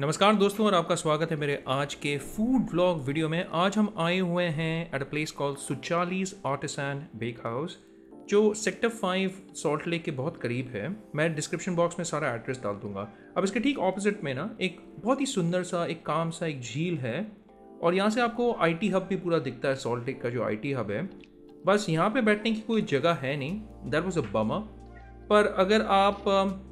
नमस्कार दोस्तों, और आपका स्वागत है मेरे आज के फूड व्लॉग वीडियो में। आज हम आए हुए हैं at a place called Suchali's artisan bake house, जो सेक्टर 5 सॉल्ट लेक के बहुत करीब है। मैं डिस्क्रिप्शन बॉक्स में सारा एड्रेस डाल दूंगा। अब इसके ठीक ऑपोजिट में ना एक बहुत ही सुंदर सा एक काम सा एक झील है, और यहाँ से आपको IT हब भी पूरा दिखता है। सॉल्ट लेक का जो IT हब है, बस यहाँ पर बैठने की कोई जगह है नहीं, दैट वाज अ बमर। पर अगर आप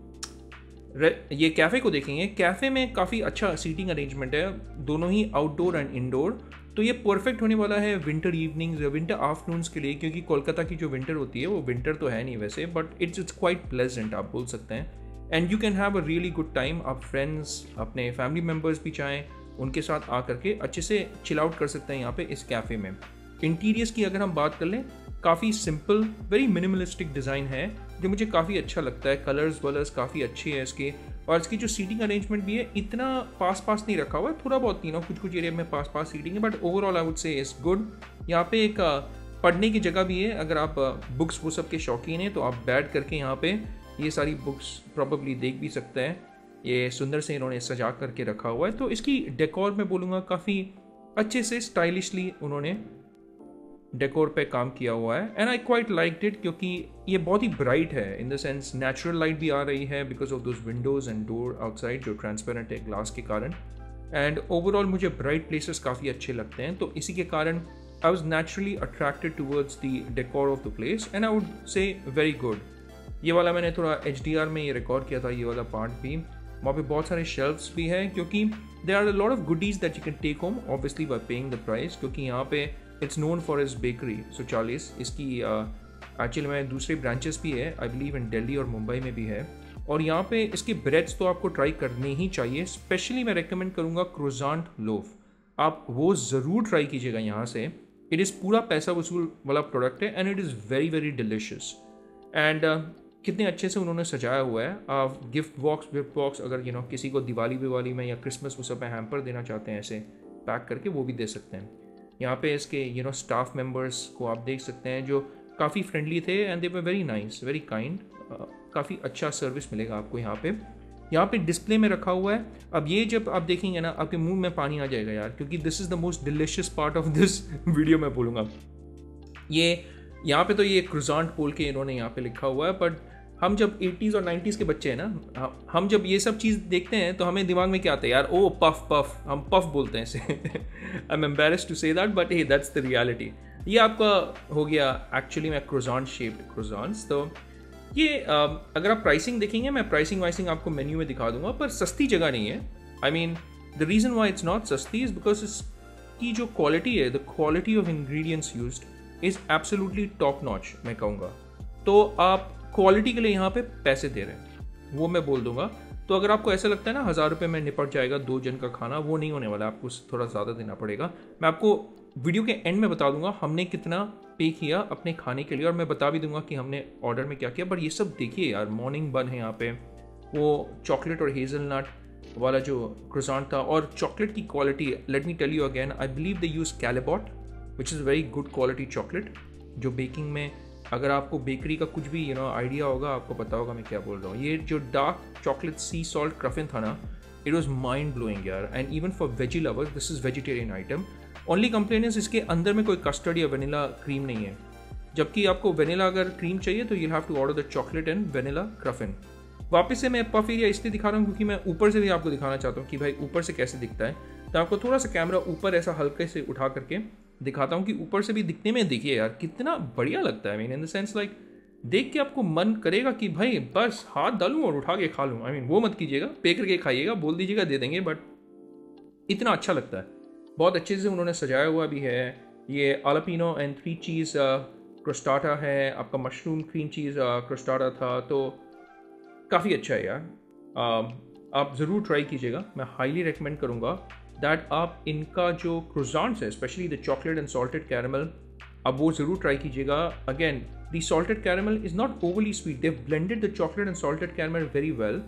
ये कैफ़े को देखेंगे, कैफ़े में काफ़ी अच्छा सीटिंग अरेंजमेंट है, दोनों ही आउटडोर एंड इंडोर। तो ये परफेक्ट होने वाला है विंटर इवनिंग्स या विंटर आफ्टरनून्स के लिए, क्योंकि कोलकाता की जो विंटर होती है वो विंटर तो है नहीं वैसे, बट इट्स क्वाइट प्लेजेंट आप बोल सकते हैं। And you can have a really good time. आप फ्रेंड्स, अपने फैमिली मेम्बर्स भी चाहें, उनके साथ आ करके अच्छे से चिल आउट कर सकते हैं यहाँ पे इस कैफ़े में। इंटीरियर्स की अगर हम बात कर लें, काफ़ी सिंपल, वेरी मिनिमलिस्टिक डिज़ाइन है, जो मुझे काफ़ी अच्छा लगता है। कलर्स वलर्स काफ़ी अच्छे हैं इसके, और इसकी जो सीटिंग अरेंजमेंट भी है इतना पास नहीं रखा हुआ है, थोड़ा बहुत तीनों कुछ कुछ एरिया में पास सीटिंग है, but overall I would say is good. यहाँ पे एक पढ़ने की जगह भी है, अगर आप बुक्स वो सब के शौकीन हैं तो आप बैठ करके यहाँ पे ये सारी बुक्स प्रॉबेबली देख भी सकते हैं। ये सुंदर से इन्होंने सजा करके रखा हुआ है, तो इसकी डेकोर में बोलूँगा काफ़ी अच्छे से स्टाइलिशली उन्होंने डेकोर पे काम किया हुआ है। And I quite like it, क्योंकि ये बहुत ही ब्राइट है, in the sense natural light भी आ रही है because of those windows and door outside जो ट्रांसपेरेंट है ग्लास के कारण। एंड ओवरऑल मुझे ब्राइट प्लेसेस काफ़ी अच्छे लगते हैं, तो इसी के कारण I was naturally attracted towards the decor of the place, and I would say very good. ये वाला मैंने थोड़ा HDR में ये रिकॉर्ड किया था, ये वाला पार्ट भी। वहाँ पे बहुत सारे शेल्व्स भी हैं, क्योंकि there are a lot of goodies that you can take home obviously by paying the price, क्योंकि यहाँ पे it's known for its bakery Suchali's. इसकी एक्चुअली में दूसरे ब्रांचेस भी है, आई बिलीव इन दिल्ली और मुंबई में भी है। और यहाँ पे इसके ब्रेड्स तो आपको ट्राई करने ही चाहिए, स्पेशली मैं रेकमेंड करूँगा क्रोजांट लोफ, आप वो ज़रूर ट्राई कीजिएगा यहाँ से। इट इज़ पूरा पैसा वसूल वाला प्रोडक्ट है, and it is very very delicious. And कितने अच्छे से उन्होंने सजाया हुआ है। आप गिफ्ट बॉक्स अगर you know, किसी को दिवाली में या क्रिसमस उस पर हैम्पर देना चाहते हैं ऐसे पैक करके, वो भी दे सकते हैं। यहाँ पे इसके you know, स्टाफ मेंबर्स को आप देख सकते हैं जो काफ़ी फ्रेंडली थे, and they were very nice, very kind. काफ़ी अच्छा सर्विस मिलेगा आपको यहाँ पे। डिस्प्ले में रखा हुआ है। अब ये जब आप देखेंगे ना, आपके मुंह में पानी आ जाएगा यार, क्योंकि this is the most delicious part of this video मैं बोलूँगा। ये यहाँ पे तो ये क्रोजांट बोल के इन्होंने यहाँ पे लिखा हुआ है, बट हम जब 80s और 90s के बच्चे हैं ना, हम जब ये सब चीज़ देखते हैं तो हमें दिमाग में क्या आता है यार, ओ पफ, हम पफ बोलते हैं इसे। I am embarrassed to say that, but hey that's the reality. ये आपका हो गया एक्चुअली मैं क्रोजान शेप्ड क्रोजान्स। तो ये अगर आप प्राइसिंग देखेंगे, मैं प्राइसिंग आपको मेन्यू में दिखा दूंगा, पर सस्ती जगह नहीं है। I mean the reason why it's not सस्ती इज बिकॉज इसकी जो क्वालिटी है, the quality of ingredients used is absolutely top notch मैं कहूँगा। तो आप क्वालिटी के लिए यहाँ पे पैसे दे रहे हैं, वो मैं बोल दूंगा। तो अगर आपको ऐसा लगता है ना 1000 रुपये में निपट जाएगा 2 जन का खाना, वो नहीं होने वाला, आपको थोड़ा ज़्यादा देना पड़ेगा। मैं आपको वीडियो के एंड में बता दूंगा हमने कितना पे किया अपने खाने के लिए, और मैं बता भी दूंगा कि हमने ऑर्डर में क्या किया। पर ये सब देखिए यार, मॉर्निंग बन है यहाँ पे, वो चॉकलेट और हेज़लनट वाला जो क्रोसैंट था, और चॉकलेट की quality let me tell you again, I believe they use Callebaut which is very good quality chocolate, जो बेकिंग में, अगर आपको बेकरी का कुछ भी you know, आइडिया होगा, आपको पता होगा मैं क्या बोल रहा हूँ। ये जो dark chocolate sea salt cruffin था ना, इट वॉज माइंड ब्लोइंग यार, and even for veggie lovers this is vegetarian item. Only complain is इसके अंदर में कोई कस्टर्ड या वनीला क्रीम नहीं है, जबकि आपको वनीला अगर क्रीम चाहिए तो you have to order the chocolate and vanilla cruffin. वापस से मैं पफ एरिया इसलिए दिखा रहा हूँ क्योंकि मैं ऊपर से भी आपको दिखाना चाहता हूँ कि भाई ऊपर से कैसे दिखता है। तो आपको थोड़ा सा कैमरा ऊपर ऐसा हल्के से उठा करके दिखाता हूँ कि ऊपर से भी दिखने में, देखिए यार कितना बढ़िया लगता है। I mean in the sense like देख के आपको मन करेगा कि भाई बस हाथ डालूँ और उठा के खा लूँ। आई मीन वो मत कीजिएगा, पे करके खाइएगा, बोल दीजिएगा दे देंगे, बट इतना अच्छा लगता है। बहुत अच्छे से उन्होंने सजाया हुआ भी है। ये आलापिनो एंड 3 चीज़ क्रोस्टाटा है, आपका मशरूम क्रीम चीज़ क्रोस्टाटा था, तो काफ़ी अच्छा है यार। आप ज़रूर ट्राई कीजिएगा, मैं हाईली रिकमेंड करूँगा दैट आप इनका जो क्रोजान्स है, specially the chocolate and salted caramel, आप वो ज़रूर ट्राई कीजिएगा। Again the salted caramel is not overly sweet, they blended the chocolate and salted caramel very well.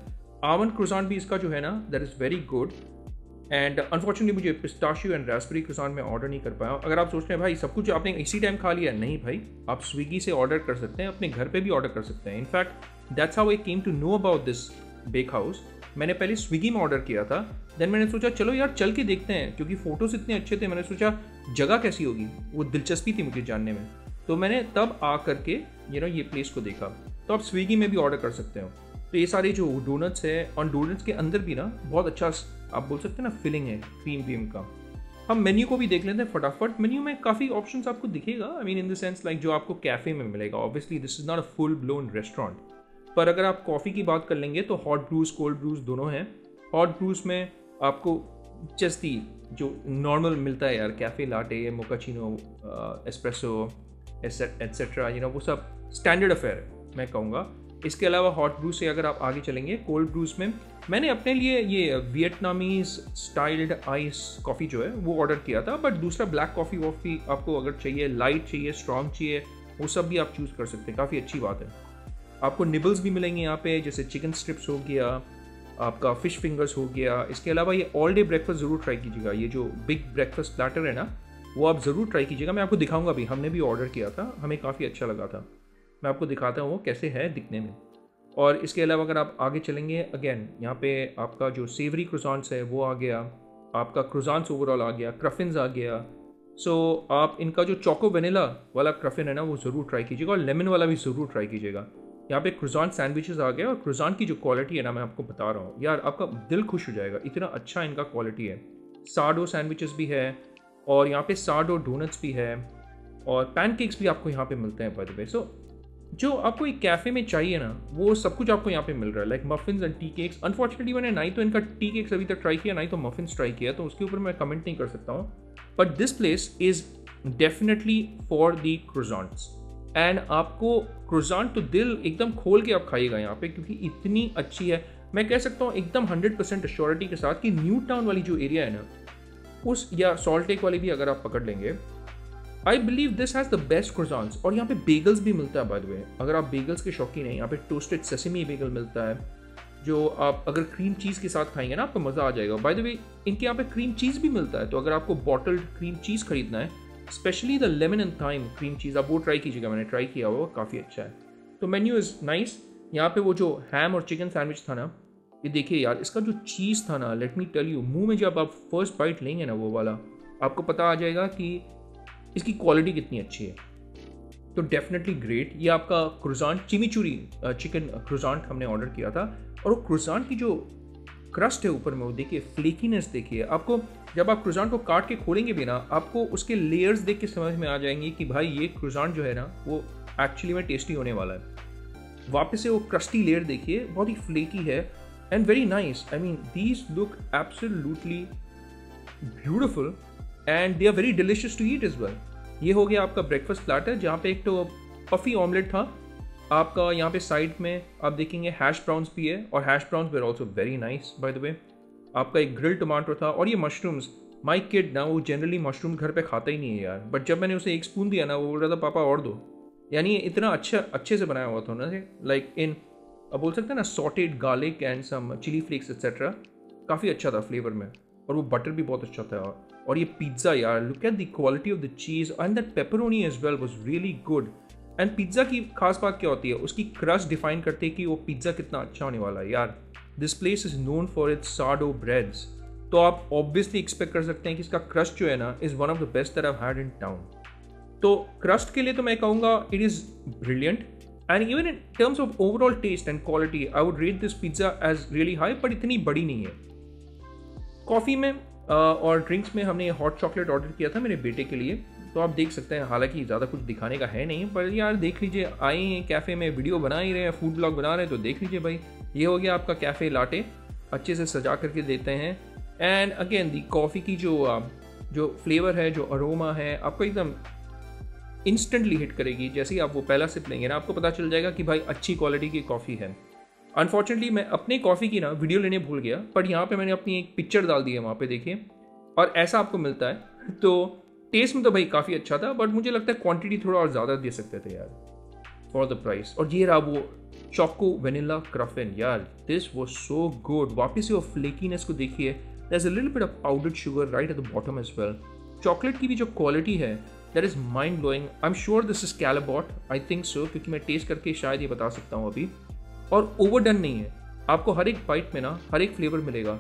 Almond croissant भी इसका जो है ना, that is very good. And unfortunately मुझे पिस्ताशियो एंड रास्पबेरी क्रोजान में ऑर्डर नहीं कर पाया। अगर आप सोच रहे हैं भाई सब कुछ आपने इसी टाइम खा लिया, नहीं भाई, आप स्विगी से ऑर्डर कर सकते हैं, अपने घर पर भी ऑर्डर कर सकते हैं। In fact that's how I came to know about this bake house. मैंने पहले स्विगी में ऑर्डर किया था, देन मैंने सोचा चलो यार चल के देखते हैं, क्योंकि फ़ोटोज़ इतने अच्छे थे, मैंने सोचा जगह कैसी होगी, वो दिलचस्पी थी मुझे जानने में। तो मैंने तब आ करके ये प्लेस को देखा। तो आप स्विगी में भी ऑर्डर कर सकते हो। तो ये सारे जो डोनट्स है, और डोनट्स के अंदर भी ना बहुत अच्छा आप बोल सकते हैं ना फिलिंग है, क्रीम का। हम मेन्यू को भी देख लेते हैं फटाफट। मेन्यू में काफ़ी ऑप्शंस आपको दिखेगा, I mean in the sense like जो आपको कैफ़े में मिलेगा। Obviously this is not a full blown restaurant, पर अगर आप कॉफ़ी की बात कर लेंगे तो हॉट ब्रूज कोल्ड ब्रूज दोनों हैं। हॉट ब्रूज में आपको चस्ती जो नॉर्मल मिलता है यार, cafe latte, mochaccino, espresso etcetera, वो सब स्टैंडर्ड अफेयर है मैं कहूँगा। इसके अलावा हॉट ब्रूज से अगर आप आगे चलेंगे कोल्ड ब्रूज में, मैंने अपने लिए ये वियतनामीज स्टाइल्ड आइस कॉफ़ी जो है वो ऑर्डर किया था। बट दूसरा ब्लैक कॉफ़ी वॉफ़ी आपको अगर चाहिए, लाइट चाहिए, स्ट्रॉन्ग चाहिए, वो सब भी आप चूज़ कर सकते हैं, काफ़ी अच्छी बात है। आपको निबल्स भी मिलेंगे यहाँ पे, जैसे चिकन स्ट्रिप्स हो गया, आपका फ़िश फिंगर्स हो गया। इसके अलावा ये ऑल डे ब्रेकफास्ट ज़रूर ट्राई कीजिएगा, ये जो बिग ब्रेकफास्ट प्लेटर है ना वो आप ज़रूर ट्राई कीजिएगा। मैं आपको दिखाऊँगा भी, हमने भी ऑर्डर किया था, हमें काफ़ी अच्छा लगा था। मैं आपको दिखाता हूँ वो कैसे है दिखने में। और इसके अलावा अगर आप आगे चलेंगे अगेन, यहाँ पे आपका जो सेवरी क्रोसॉन्ट्स है वो आ गया, आपका क्रोसॉन्ट्स ओवरऑल आ गया, क्रफिन्स आ गया। सो आप इनका जो चोको वनीला वाला क्रफिन है ना वो ज़रूर ट्राई कीजिएगा, और लेमन वाला भी ज़रूर ट्राई कीजिएगा। यहाँ पे क्रोसॉन्ट सैंडविचेस आ गया, और क्रोसॉन्ट की जो क्वालिटी है ना मैं आपको बता रहा हूँ यार, आपका दिल खुश हो जाएगा, इतना अच्छा इनका क्वालिटी है। साडो सैंडविचेस भी है, और यहाँ पे साडो डोनट्स भी है, और पैनकेक्स भी आपको यहाँ पे मिलते हैं बाय द वे। सो जो आपको एक कैफ़े में चाहिए ना वो सब कुछ आपको यहाँ पे मिल रहा है, like muffins and tea cakes. Unfortunately मैंने ना ही तो इनका टी केक्स अभी तक ट्राई किया, ना ही तो मफिन्स ट्राई किया, तो उसके ऊपर मैं कमेंट नहीं कर सकता हूँ। But this place is definitely for the croissants, and आपको क्रोसॉन्ट तो दिल एकदम खोल के आप खाइएगा यहाँ पे, क्योंकि इतनी अच्छी है। मैं कह सकता हूँ एकदम 100% एश्योरिटी के साथ कि न्यू टाउन वाली जो एरिया है ना उस, या सॉल्ट लेक वाली भी अगर आप पकड़ लेंगे, I believe this has the best croissants. और यहाँ पे बेगल्स भी मिलता है बाय द वे, अगर आप बेगल्स के शौकीन हैं यहाँ पे टोस्टेड सेसमी बेगल मिलता है, जो आप अगर क्रीम चीज़ के साथ खाएंगे ना आपको मज़ा आ जाएगा। बाय द वे इनके यहाँ पे क्रीम चीज़ भी मिलता है, तो अगर आपको बॉटल्ड क्रीम चीज़ खरीदना है, specially the lemon and thyme cream cheese, आप वो ट्राई कीजिएगा, मैंने ट्राई किया हुआ, काफ़ी अच्छा है। तो मेन्यू इज़ नाइस। यहाँ पे वो जो हैम और चिकन सैंडविच था ना, ये देखिए यार इसका जो चीज़ था ना, लेट मी टेल यू, मुँह में जब आप फर्स्ट बाइट लेंगे ना वो वाला, आपको पता आ जाएगा कि इसकी क्वालिटी कितनी अच्छी है। तो डेफिनेटली ग्रेट। ये आपका क्रोसॉन्ट चिमीचूरी चिकन क्रोसॉन्ट हमने ऑर्डर किया था, और वो क्रोसॉन्ट की जो क्रस्ट है ऊपर में वो देखिए, फ्लेकीनेस देखिए। आपको जब आप क्रोसॉन्ट को काट के खोलेंगे भी ना, आपको उसके लेयर्स देख के समझ में आ जाएंगे कि भाई ये क्रोसॉन्ट जो है ना वो एक्चुअली में टेस्टी होने वाला है। वापस से वो क्रस्टी लेयर देखिए, बहुत ही फ्लेकी है, and very nice. I mean these look absolutely beautiful and they are very delicious to eat as well. ये हो गया आपका ब्रेकफास्ट प्लाटर, जहाँ पे एक तो पफ़ी ऑमलेट था आपका, यहाँ पे साइड में आप देखेंगे हैश ब्राउन्स भी है, और hash browns they are also very nice by the way. आपका एक ग्रिल टमाटर था, और ये मशरूम्स, माई किड ना वो जनरली मशरूम घर पे खाता ही नहीं है यार, बट जब मैंने उसे एक स्पून दिया ना वो बोल रहा था पापा और दो, यानी इतना अच्छा अच्छे से बनाया हुआ था ना, लाइक इन आप बोल सकते हैं ना sauteed garlic and some chilli flakes etcetera, काफ़ी अच्छा था फ्लेवर में, और वो बटर भी बहुत अच्छा था। और ये पिज़्ज़ा यार, look at the quality of the cheese and that pepperoni as well was really good. And pizza की खास बात क्या होती है, उसकी क्रस्ट डिफाइन करते कि वो पिज़्ज़ा कितना अच्छा होने वाला है यार। This place is known for its sourdough breads, तो आप ऑब्वियसली एक्सपेक्ट कर सकते हैं कि इसका क्रस्ट जो है ना is one of the best that I have had in town. तो क्रस्ट के लिए तो मैं कहूँगा it is brilliant, and even in terms of overall taste and quality I would rate this pizza as really high, but इतनी बड़ी नहीं है। कॉफ़ी में और ड्रिंक्स में हमने हॉट चॉकलेट ऑर्डर किया था मेरे बेटे के लिए, तो आप देख सकते हैं, हालांकि ज़्यादा कुछ दिखाने का है नहीं, पर यार देख लीजिए, आए हैं कैफ़े में, वीडियो बना ही रहे हैं, फूड ब्लॉग बना रहे हैं, तो देख लीजिए भाई। ये हो गया आपका कैफ़े लाटे, अच्छे से सजा करके देते हैं। एंड अगेन दी कॉफ़ी की जो फ्लेवर है, जो अरोमा है, आपको एकदम इंस्टेंटली हिट करेगी। जैसे ही आप वो पहला सिप लेंगे ना आपको पता चल जाएगा कि भाई अच्छी क्वालिटी की कॉफ़ी है। अनफॉर्चुनेटली मैं अपने कॉफ़ी की ना वीडियो लेने भूल गया, बट यहाँ पे मैंने अपनी एक पिक्चर डाल दी है वहाँ पे देखिए, और ऐसा आपको मिलता है। तो टेस्ट में तो भाई काफ़ी अच्छा था, बट मुझे लगता है क्वांटिटी थोड़ा और ज़्यादा दे सकते थे यार फॉर द प्राइस। और ये रहा वो चोको वनीला क्रफिन यार, दिस वाज सो गुड। वापस से वो फ्लेकीनेस को देखिए, there is a little bit of powdered sugar right at the bottom as well. Chocolate की भी जो क्वालिटी है that is mind blowing. I am sure this is Callebaut, I think so, क्योंकि मैं टेस्ट करके शायद ये बता सकता हूँ अभी। और ओवरडन नहीं है, आपको हर एक बाइट में ना हर एक फ्लेवर मिलेगा।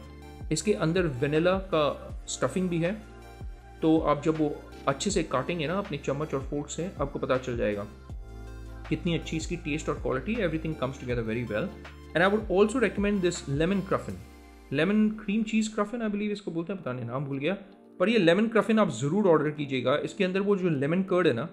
इसके अंदर वनीला का स्टफिंग भी है, तो आप जब वो अच्छे से काटेंगे ना अपने चम्मच और फोर्क से, आपको पता चल जाएगा कितनी अच्छी इसकी टेस्ट और quality. Everything comes together very well. And I would also recommend this lemon cruffin, lemon cream cheese cruffin I believe इसको बोलते हैं, पता नहीं नाम भूल गया, पर ये लेमन क्रफिन आप ज़रूर ऑर्डर कीजिएगा। इसके अंदर वो जो लेमन कर्ड है ना,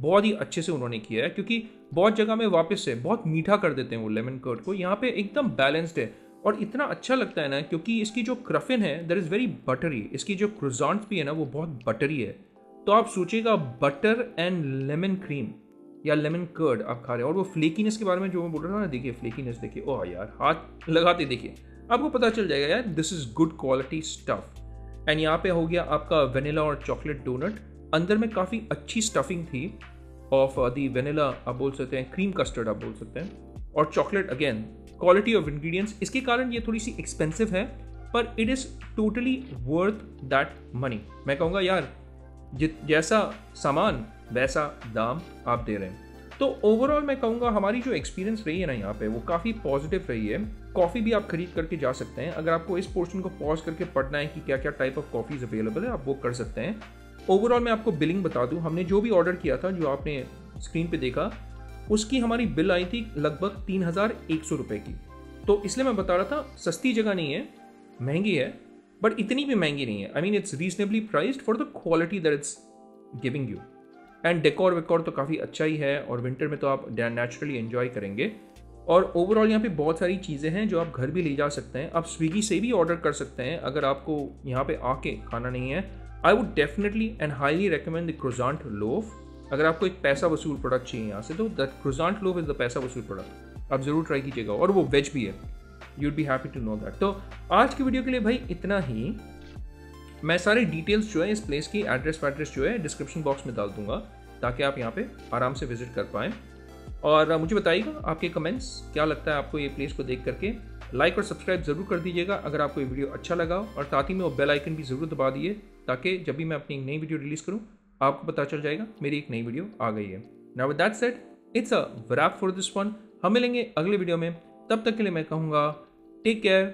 बहुत ही अच्छे से उन्होंने किया है, क्योंकि बहुत जगह में वापस से बहुत मीठा कर देते हैं वो लेमन कर्ड को, यहाँ पे एकदम बैलेंस्ड है और इतना अच्छा लगता है ना, क्योंकि इसकी जो क्रफिन है दैट इज़ वेरी बटरी, इसकी जो क्रोजांट्स भी है ना वो बहुत बटरी है। तो आप सोचिएगा बटर एंड लेमन क्रीम या लेमन कर्ड आप खा रहे हो। और वो फ्लेकीनेस के बारे में जो मैं बोल रहा था ना, देखिए फ्लेकीनेस, देखिए ओह यार, हाथ लगाते देखिए आपको पता चल जाएगा यार this is good quality stuff. And यहाँ पे हो गया आपका वेनिला और चॉकलेट डोनट, अंदर में काफ़ी अच्छी स्टफिंग थी ऑफ दी वेनिला आप बोल सकते हैं, क्रीम कस्टर्ड आप बोल सकते हैं, और chocolate. Again quality of ingredients, इसके कारण ये थोड़ी सी एक्सपेंसिव है, पर it is totally worth that money. मैं कहूँगा यार जैसा सामान वैसा दाम आप दे रहे हैं। तो ओवरऑल मैं कहूँगा हमारी जो एक्सपीरियंस रही है ना यहाँ पे, वो काफ़ी पॉजिटिव रही है। कॉफ़ी भी आप खरीद करके जा सकते हैं, अगर आपको इस पोर्शन को पॉज करके पढ़ना है कि क्या क्या टाइप ऑफ कॉफ़ीज़ अवेलेबल है, आप वो कर सकते हैं। ओवरऑल मैं आपको बिलिंग बता दूँ, हमने जो भी ऑर्डर किया था, जो आपने स्क्रीन पे देखा, उसकी हमारी बिल आई थी लगभग 3,100 रुपये की। तो इसलिए मैं बता रहा था सस्ती जगह नहीं है, महंगी है, बट इतनी भी महंगी नहीं है। I mean it's reasonably priced for the quality that it's giving you. And decor वेकोर तो काफ़ी अच्छा ही है, और विंटर में तो आप नेचुरली एंजॉय करेंगे। और ओवरऑल यहाँ पे बहुत सारी चीज़ें हैं जो आप घर भी ले जा सकते हैं, आप स्विगी से भी ऑर्डर कर सकते हैं अगर आपको यहाँ पे आके खाना नहीं है। I would definitely and highly recommend the croissant loaf. अगर आपको एक पैसा वसूल प्रोडक्ट चाहिए यहाँ से, तो that croissant loaf is the पैसा वसूल प्रोडक्ट, आप ज़रूर ट्राई कीजिएगा, और वो वेज भी है, you'd be happy to know that. तो आज की वीडियो के लिए भाई इतना ही। मैं सारी डिटेल्स जो है इस प्लेस की, एड्रेस वैड्रेस जो है डिस्क्रिप्शन बॉक्स में डाल दूंगा, ताकि आप यहाँ पे आराम से विजिट कर पाएँ। और मुझे बताइएगा आपके कमेंट्स, क्या लगता है आपको ये प्लेस को देख करके। लाइक और सब्सक्राइब ज़रूर कर दीजिएगा अगर आपको ये वीडियो अच्छा लगा, और साथ ही में वो बेल आइकन भी ज़रूर दबा दिए, ताकि जब भी मैं अपनी एक नई वीडियो रिलीज़ करूँ आपको पता चल जाएगा मेरी एक नई वीडियो आ गई है। Now with that said, it's a wrap for this one. हम मिलेंगे अगले वीडियो में, तब तक के लिए मैं कहूँगा टेक केयर,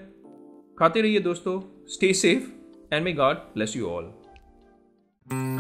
खाते रहिए दोस्तों, stay safe, and may God bless you all.